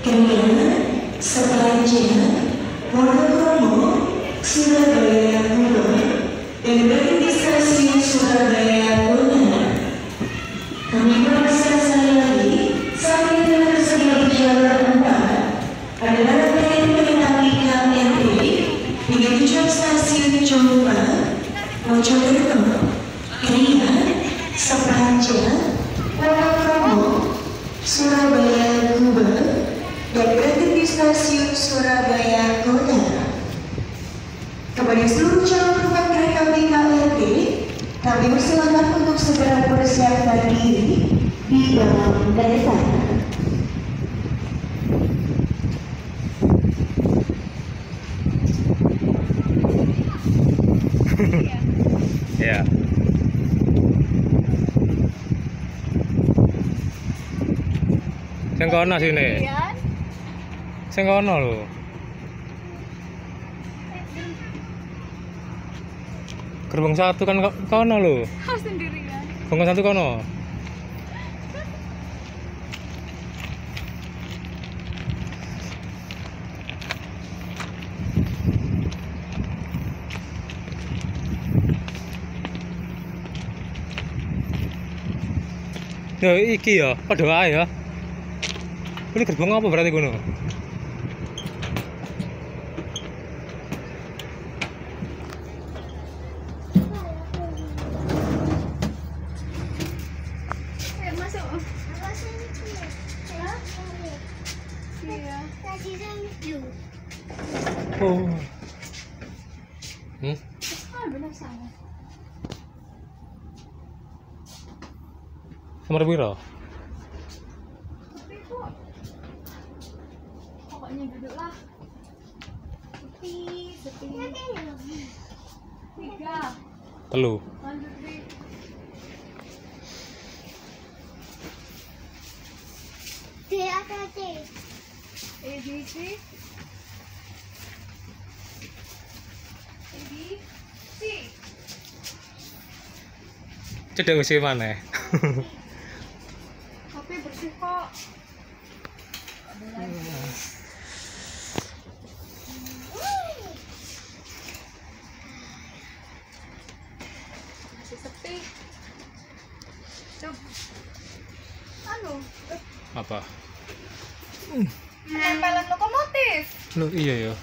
Kemudian selanjutnya Monokromo Surabaya Kuno Inventarisasi Surabaya Kuno. Kami merasa sekali lagi saat ini tersedia di jalur 4 adalah rangkaian kereta api KMT dengan tujuan stasiun Jombang, Mojokerto, Krian, Sepanjang, Monokromo, Surabaya Kuno. Berhenti di stasiun Surabaya Kota. Kepada seluruh calon penumpang kereta api KMT, kami persilakan untuk segera persiapkan diri di dalam kereta. Ya. Sengkono sini. Saya nggak ono loh. Gerbong satu kan kau ono loh. Kau sendiri kan. Gerbong satu kau ono. Yo iki ya, padha wae ya. Ini gerbong apa berarti kono? Oh. Nomor piro? Tapi kok pokoknya duduklah. Sepi. 3. Telu. ABC cedek sih mana? Kopi bersih kok. Masih sepi. Coba. Anu. Apa? Penempelan lokomotif. Loh iya ya.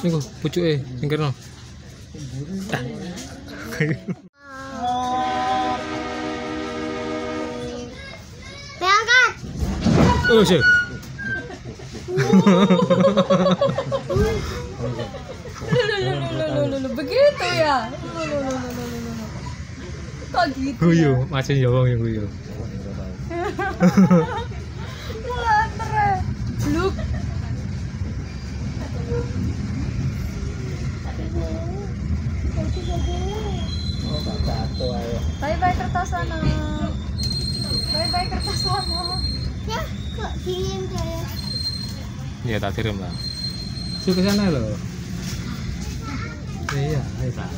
Niku pucuke singkirno. Diangkat. Oh, sih. Begitu ya. Kok gitu? Guyu, macam Jombang ya guyu. Mulantre. Bluk. Bye-bye Kertosono. Bye-bye Kertosono. Ya, kok dingin kayak. Iya, tak kirim lah. Su ke sana loh. Iya, ayo tak.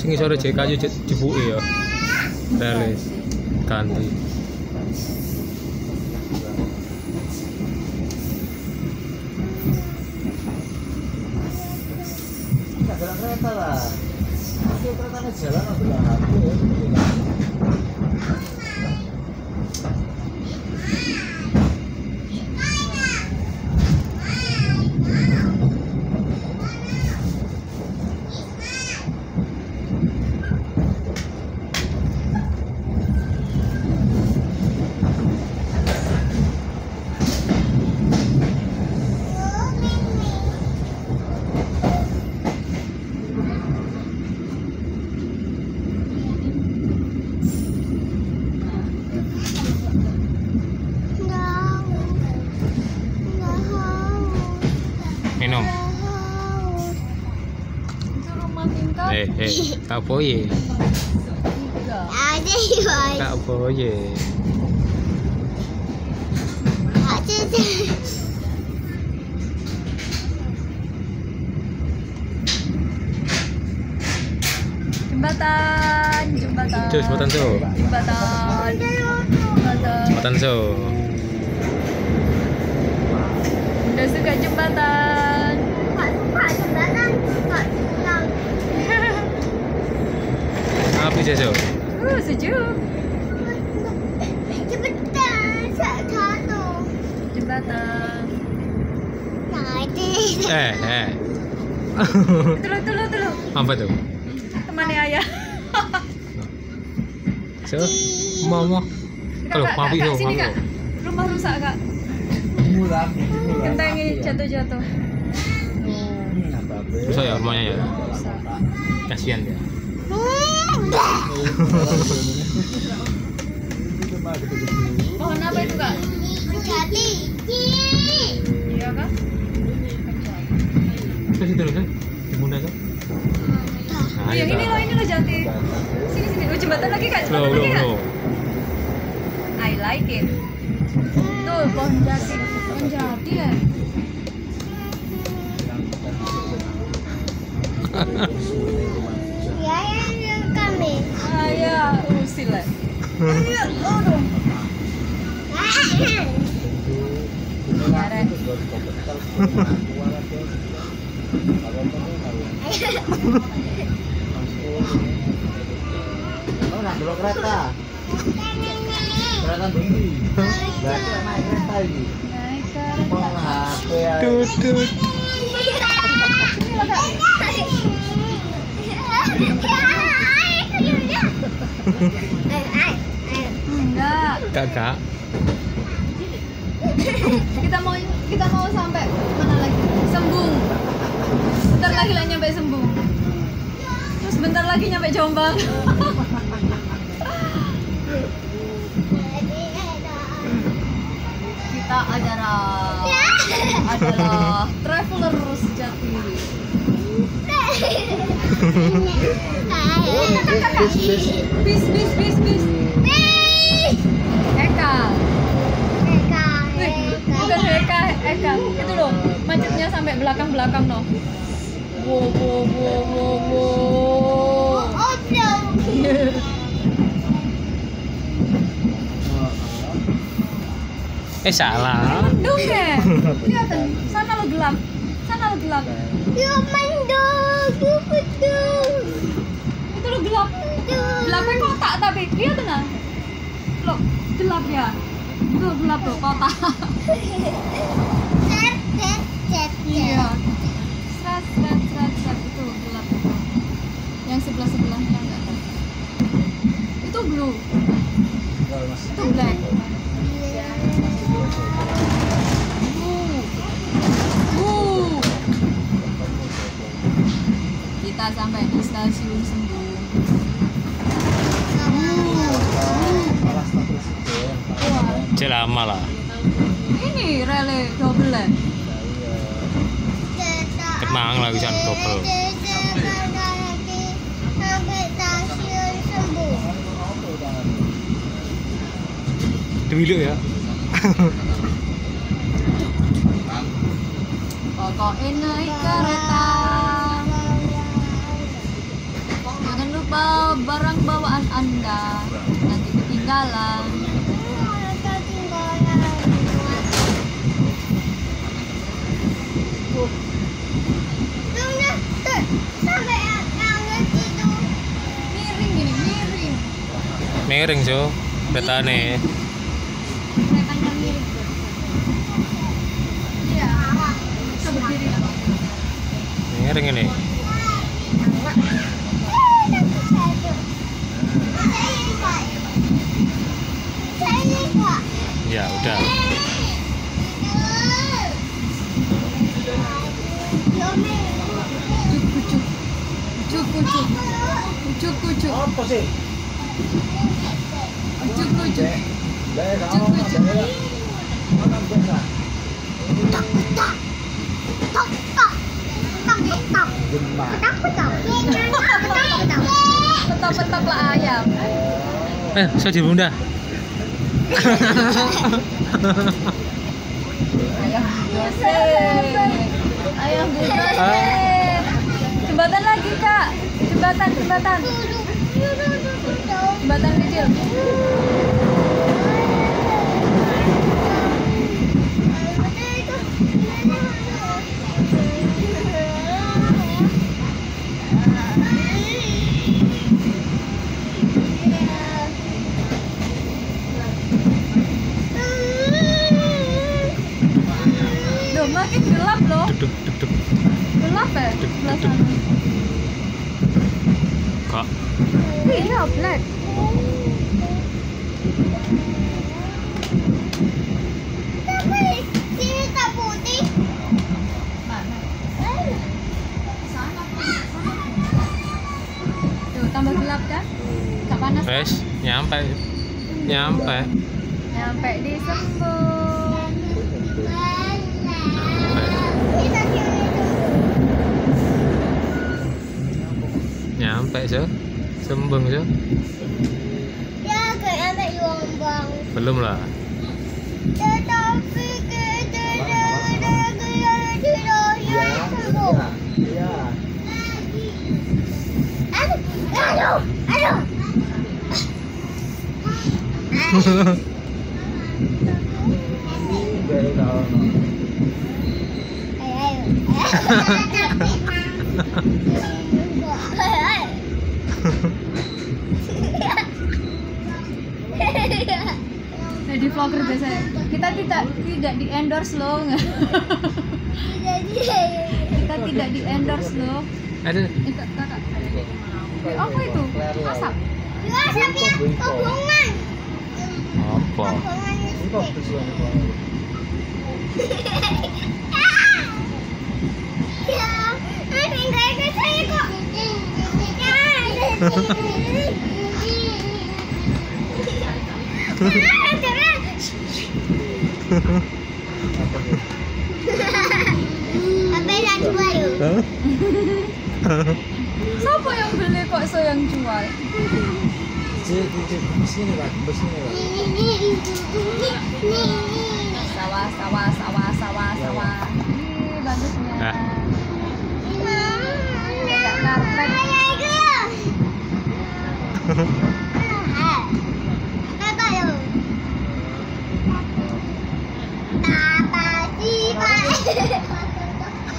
Sing sore jek kayu jebuke ya. Teles ganti. Enggak ada kereta lah. Masih keretanya jalan atau enggak? Tak boleh. Ada iwan. Tak boleh. Ada. Jembatan, jembatan. Tuh jembatan tu. Jembatan. Jembatan tu. Dah suka jembatan. Pak jembatan. Apa saja? Sejuk. Jembatan satu. Jembatan. Nanti. Tolong. Apa tu? Temannya ayah. So, mama. Kalau papi tu, mama. Rumah rusak kak. Mula. Kentangi jatuh. Rusak ya rumahnya ya. Kasihan dia. Pohon apa itu kak? Menjati. Iya kak. Terus dimana kak? Yang ini loh jati. Sini. Oh jembatan lagi kak. I like it. Tuh pohon jati. Menjati ya. Sila. Aduh. Oh, nak belok kereta. Kereta tinggi. Berarti naik kereta ini. Naik kereta. Tutut. Enggak. Kakak. Kita mau sampai mana lagi? Sembung. Bentar lagi lah nyampe Sembung. Terus bentar lagi nyampe Jombang. Kita adalah traveler sejati. Bis. Eka. Itu loh, macetnya sampai belakang noh. Wo. salah. Oke. Sana lo gelap. Sana lo gelap. Yo main dong, dong. Itu lo gelap. Gelapnya kotak tapi iya tenang. Lo gelap ya. Itu gelap lo kotak. Set. Iya. Set itu gelap. Yang sebelah-sebelahnya enggak tahu. Itu blue. Itu black. Kita sampai di stasiun Sembung. Lama lah. Ini rele double. Tenang lah bisa double. Demi lu ya. Pokoknya naik kereta. Jangan lupa barang bawaan Anda, nanti ketinggalan. Miring Jo, betane. Miring ini. Ya udah. Cukup. Apa sih? Jadi bunda. Ayam gosip. Jembatan lagi kak. Jembatan. Jembatan kecil. Makin gelap loh. Gelap ya? Belasan. Kak. Iya, black. Tapi sini tak putih. Mana? Sana. Tuh, tambah gelap kan? Gak panas. Wes, nyampe di Sembung. Nyampe so, Sembung so. Ya, ke nyampe Jombang. Belum lah. Tetapi kita jadi vlogger biasa. Kita tidak di endorse loh. Kita tidak di endorse loh. Ada. Apa itu? Asap. Asapnya hubungan. Apa? Siapa yang beli kok so yang jual? Sawah. Ini bagusnya. Karpet.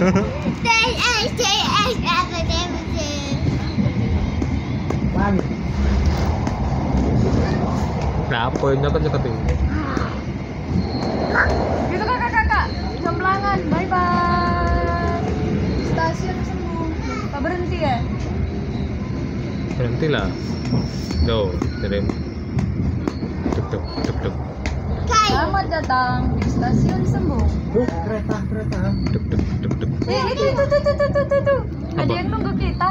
Nah, poinnya kan dekat ini. Gitu kakak-kakak, Jomblangan, bye-bye. Stasiun Sembung. Pak berhenti ya? Berhentilah. Tuh, terem. Tuk-tuk, tuk-tuk. Selamat datang di stasiun Sembung. Kereta. Tuk-tuk. Itu. Ada yang nunggu kita.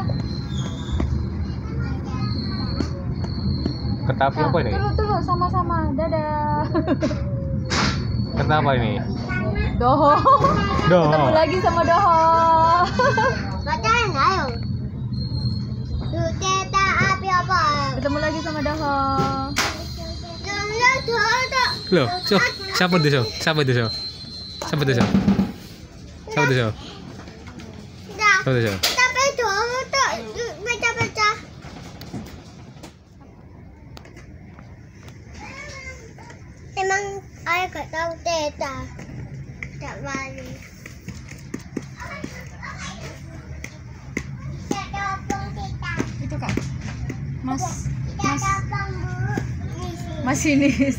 Kereta api apa ini? Dulu sama-sama. Dadah. Kereta apa ini? Dhoho. Ketemu lagi sama Dhoho. Bacain, ayo. Kereta api apa? Ketemu lagi sama Dhoho. Loh, siapa itu? Tapi Dhoho tuh pecah-pecah. Emang ayah gak tahu teta. Tak wali. Itu kak. Mas. Mas Sinis.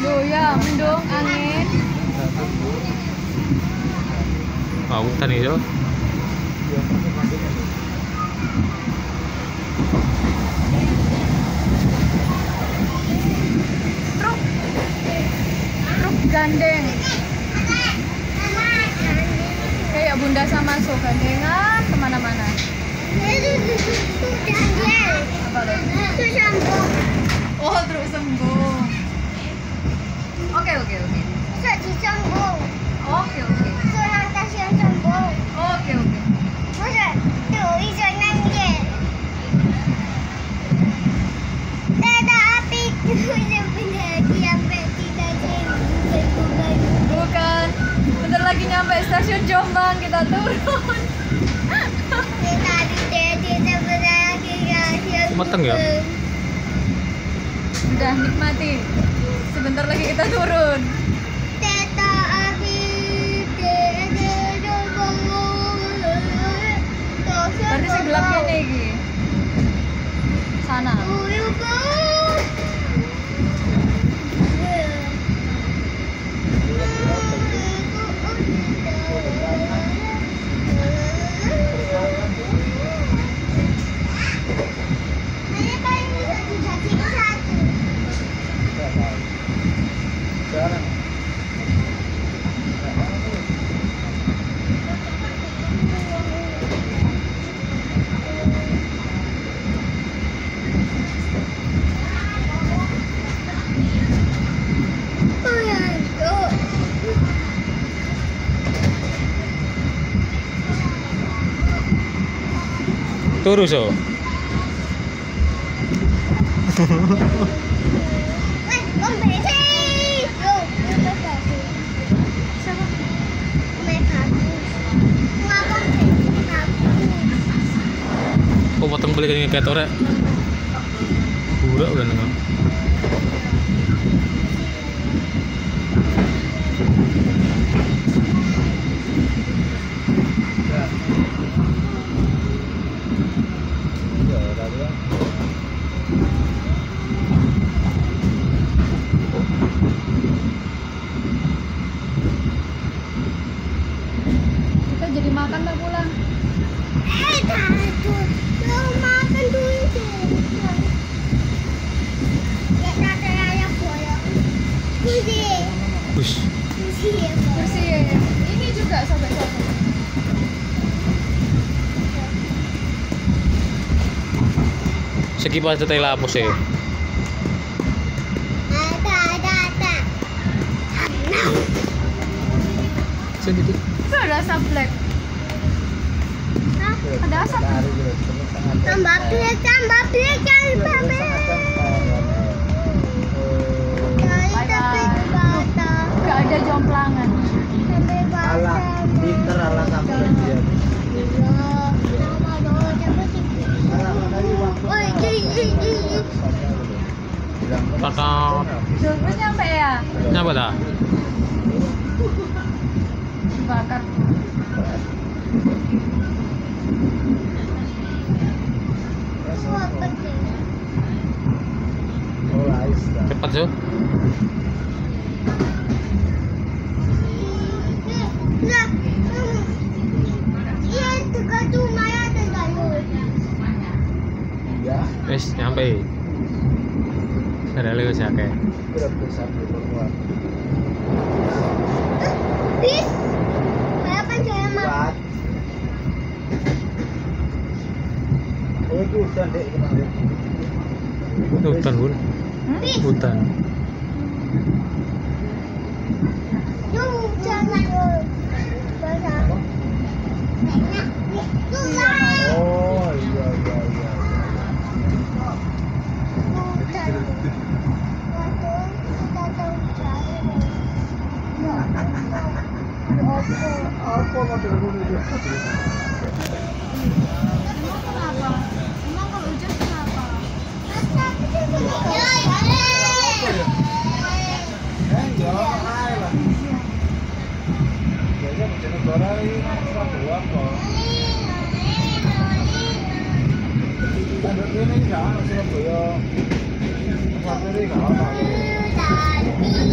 Doya, mendung, angin. Ah, hutan itu. Truk gandeng. Kayak Bunda sama So gandengan kemana-mana. Itu Sembung. Oh, truk Sembung. Oke. Stasiun Sembung. Oke. Stasiun Sembung. Oke. Bukan, tuh bisa nanti. Kereta api benar-benar nyampe tidak jauh. Bukan, bentar lagi nyampe stasiun Jombang, kita turun. Kereta api tidak benar lagi ya. Mateng ya. Udah nikmati. Sebentar lagi kita turun. Kereta api berarti segelapnya nih Gi. Sana turu so. Oh, potong beli kayaknya kayak torek. Burak udah nengok. Kursi ya. Ini juga sobek-sobek. Sekipas detail apa sih? Ada. Sedikit. Itu ada asap black. Nah, ada asap. Nggak ada jomplangan. Alat pinter alat apa dia? Kakak. Jombang nyampe ya? Nyampe dah. Bakar. Cepat Jo. Wes nyampe. Ada lewat siapa? Bis, berapa jam? Hutan dek kemarin. Hutan bun. Hutan.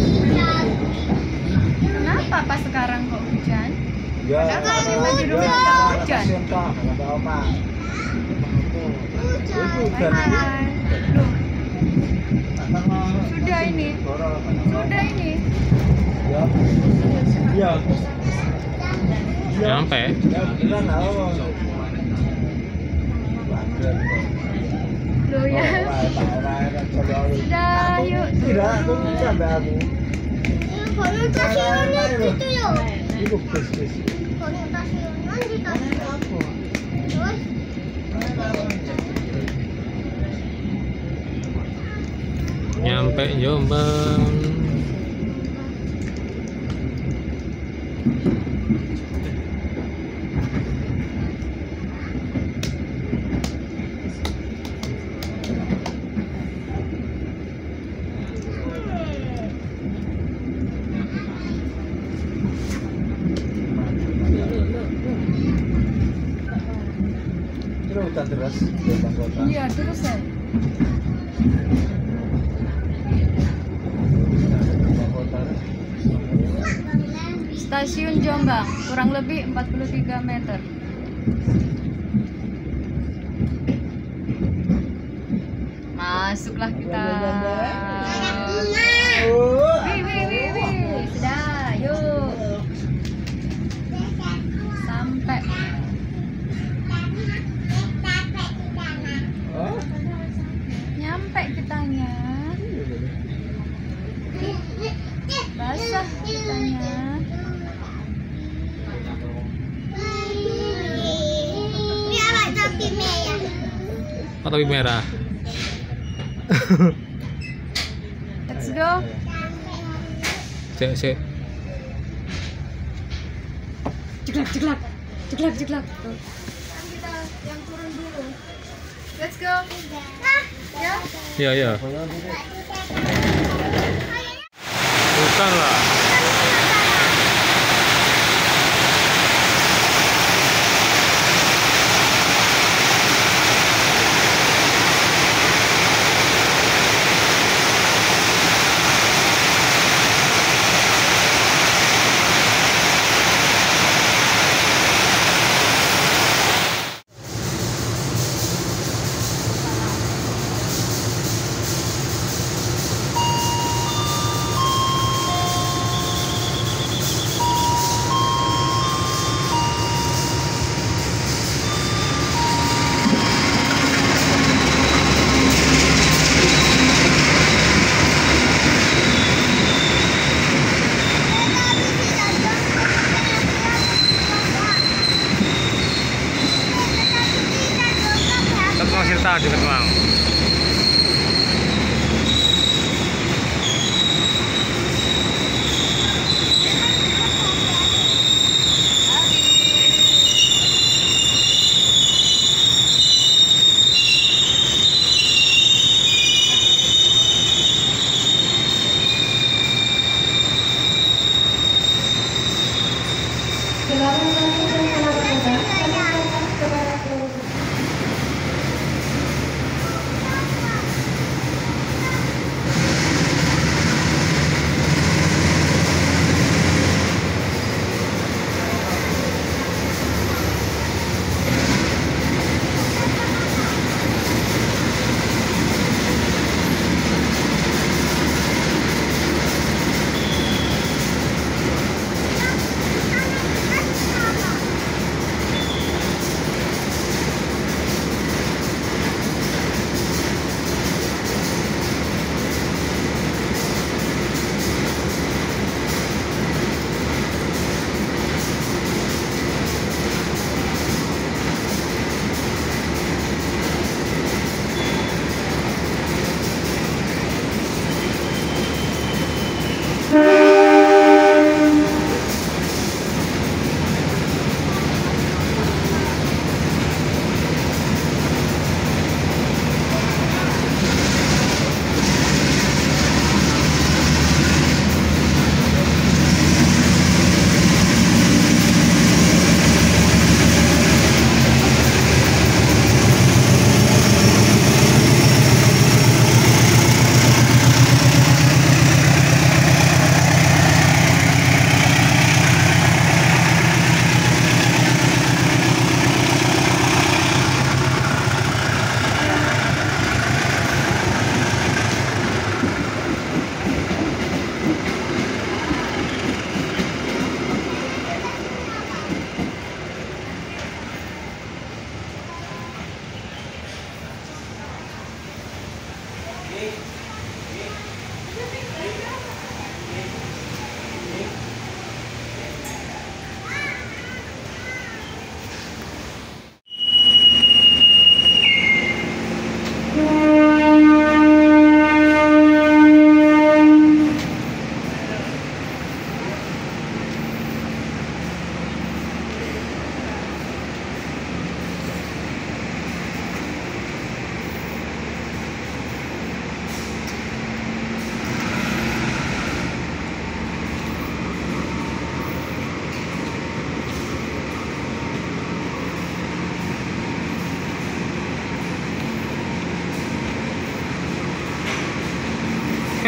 Oh iya. Kenapa pas sekarang kok hujan? Ya, hujan. Sudah ini. Ya. Sampai. Loh ya. Sudah, yuk. Tidak, aku sampai aku. Konotasinya gitu yo. Itu bus. Konotasinya gitu. Terus nyampe Jombang. Iya, terus ya. Stasiun Jombang, kurang lebih 43 meter. Masuklah kita. Wih. Sudah, yuk. Sampai. Kitanya basah kitanya topi merah. Let's go. Ceklak kita yang turun dulu. Let's go. Ya. Bukan lah. kota di Jombang.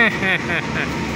Hehehe